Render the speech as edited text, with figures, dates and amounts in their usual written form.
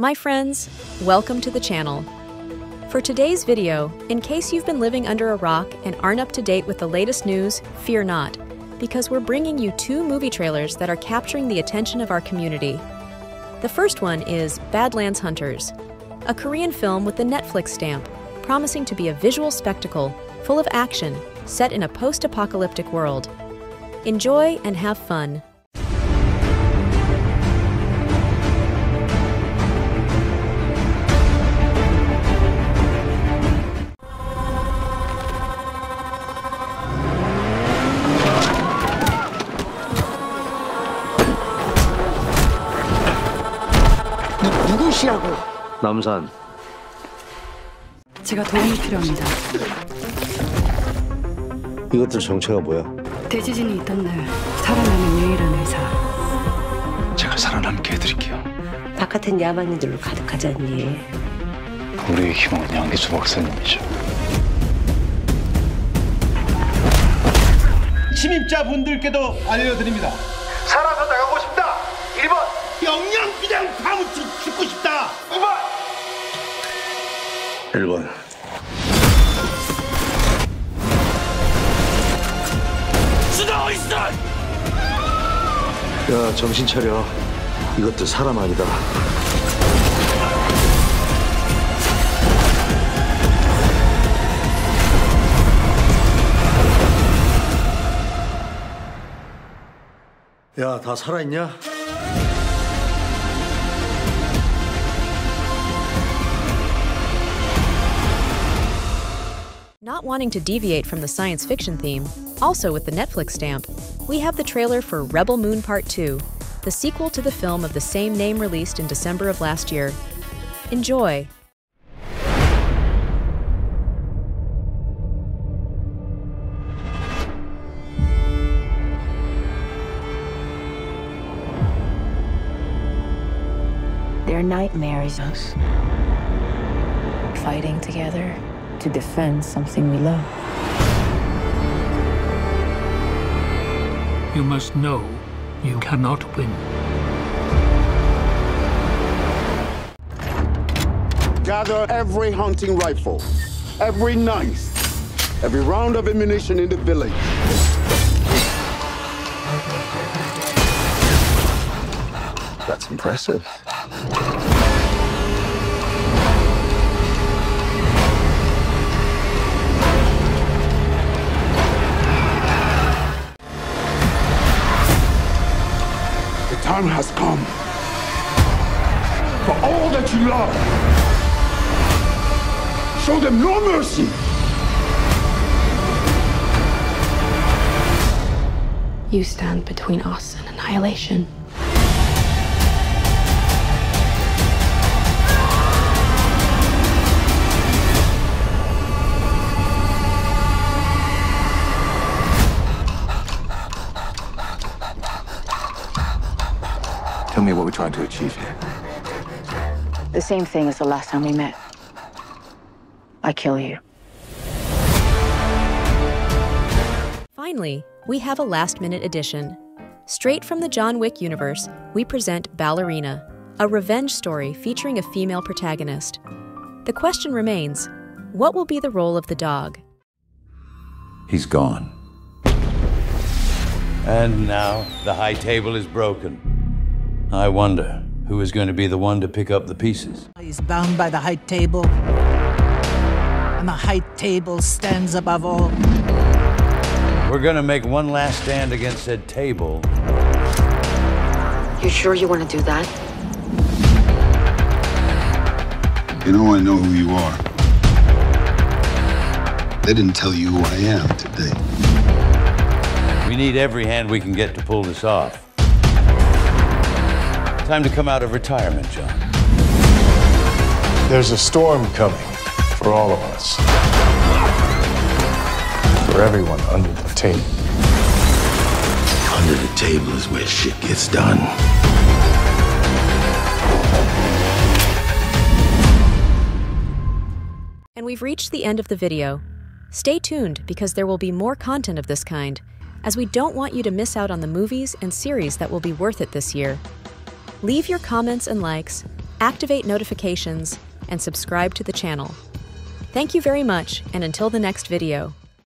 My friends, welcome to the channel. For today's video, in case you've been living under a rock and aren't up to date with the latest news, fear not, because we're bringing you two movie trailers that are capturing the attention of our community. The first one is Badlands Hunters, a Korean film with the Netflix stamp, promising to be a visual spectacle, full of action, set in a post-apocalyptic world. Enjoy and have fun. 누구시라고? 남산. 제가 도움이 필요합니다. 이것들 정체가 뭐야? 대지진이 있던 날 살아남은 유일한 의사. 제가 살아남게 해드릴게요. 바깥은 야만인들로 가득하지 않니? 우리의 희망은 양기수 박사님이죠. 침입자분들께도 알려드립니다. 살아서 나가고 싶다. 1번. 영양비장 파묻히 죽고 싶다! 2번! 1번. 수다 있어! 야, 정신 차려. 이것도 사람 아니다. 야, 다 살아있냐? Not wanting to deviate from the science fiction theme, also with the Netflix stamp, we have the trailer for Rebel Moon Part 2, the sequel to the film of the same name released in December of last year. Enjoy! Their nightmares us, fighting together to defend something we love. You must know you cannot win. Gather every hunting rifle, every knife, every round of ammunition in the village. That's impressive. The time has come for all that you love. Show them no mercy. You stand between us and annihilation. Tell me what we're trying to achieve here. The same thing as the last time we met. I kill you. Finally, we have a last-minute addition. Straight from the John Wick universe, we present Ballerina, a revenge story featuring a female protagonist. The question remains, what will be the role of the dog? He's gone. And now the high table is broken. I wonder who is going to be the one to pick up the pieces. He's bound by the high table, and the high table stands above all. We're going to make one last stand against that table. You sure you want to do that? You know I know who you are. They didn't tell you who I am today. We need every hand we can get to pull this off. Time to come out of retirement, John. There's a storm coming for all of us. For everyone under the table. Under the table is where shit gets done. And we've reached the end of the video. Stay tuned because there will be more content of this kind, as we don't want you to miss out on the movies and series that will be worth it this year. Leave your comments and likes, activate notifications, and subscribe to the channel. Thank you very much, and until the next video.